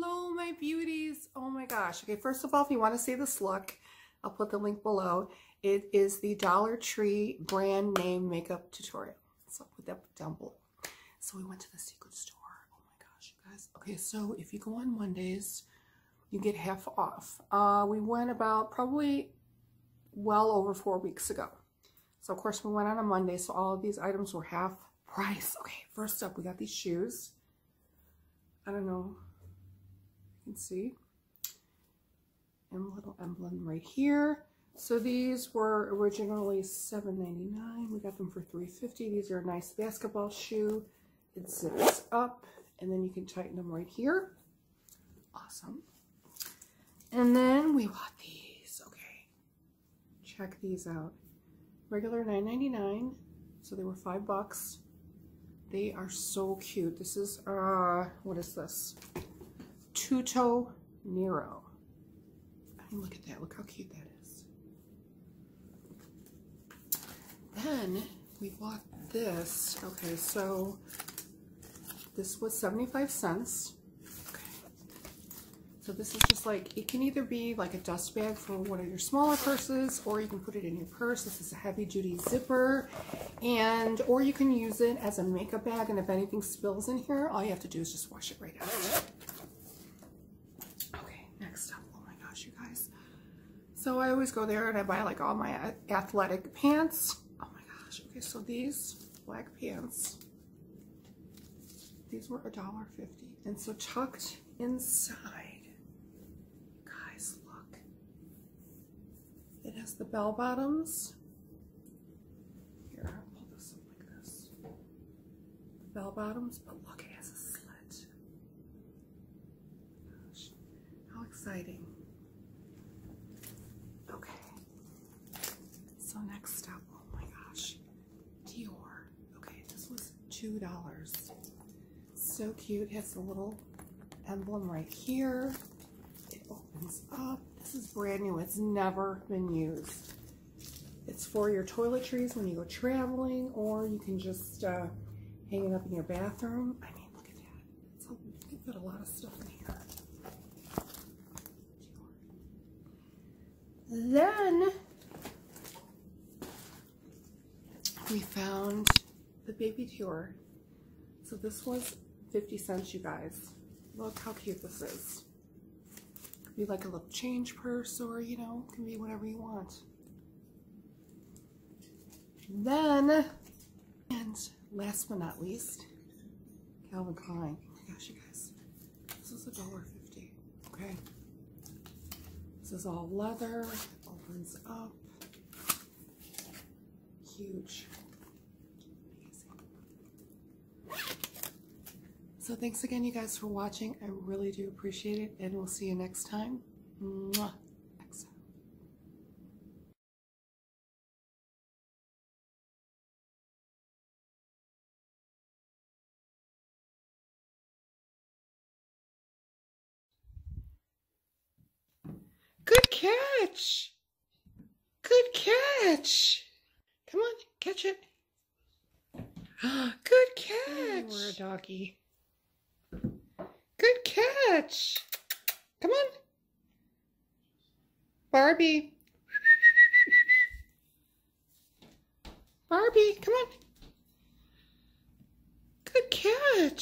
Hello, my beauties. Oh my gosh. Okay, first of all, if you want to see this look, I'll put the link below. It is the Dollar Tree brand name makeup tutorial. So I'll put that down below. So we went to the secret store. Oh my gosh, you guys. Okay, so if you go on Mondays, you get half off. We went about probably well over 4 weeks ago. So of course we went on a Monday, so all of these items were half price. Okay, first up, we got these shoes. I don't know. You can see. And a little emblem right here. So these were originally $7.99. We got them for $3.50. These are a nice basketball shoe. It zips up, and then you can tighten them right here. Awesome. And then we bought these. Okay, check these out. Regular $9.99, so they were $5. They are so cute. This is what is this? Tuto Nero. I mean, look at that. Look how cute that is. Then we bought this. Okay, so this was 75 cents. Okay, so this is just like, it can either be like a dust bag for one of your smaller purses, or you can put it in your purse. This is a heavy duty zipper, and or you can use it as a makeup bag, and if anything spills in here, all you have to do is just wash it right out. Okay, next up. Oh my gosh, you guys. So I always go there and I buy like all my athletic pants. Okay, so these black pants, these were $1.50, and so tucked inside, guys, look, it has the bell bottoms. Here, I'll pull this up like this. The bell bottoms, but look, it has a slit. Gosh, how exciting! Okay, so next up. Dior. Okay, this was $2. So cute. It has the little emblem right here. It opens up. This is brand new. It's never been used. It's for your toiletries when you go traveling, or you can just hang it up in your bathroom. I mean, look at that. It's a, you can put a lot of stuff in here. Dior. Then we found the baby Dior. So this was 50 cents, you guys. Look how cute this is. Could be like a little change purse, or, you know, can be whatever you want. Then, and last but not least, Calvin Klein. Oh my gosh, you guys. This is $1.50. Okay. This is all leather. It opens up. Huge. Amazing. So thanks again, you guys, for watching. I really do appreciate it, and we'll see you next time. Mwah. Good catch. Good catch. Come on, catch it. Good catch. Oh, we're a doggy. Good catch. Come on. Barbie. Barbie, come on. Good catch.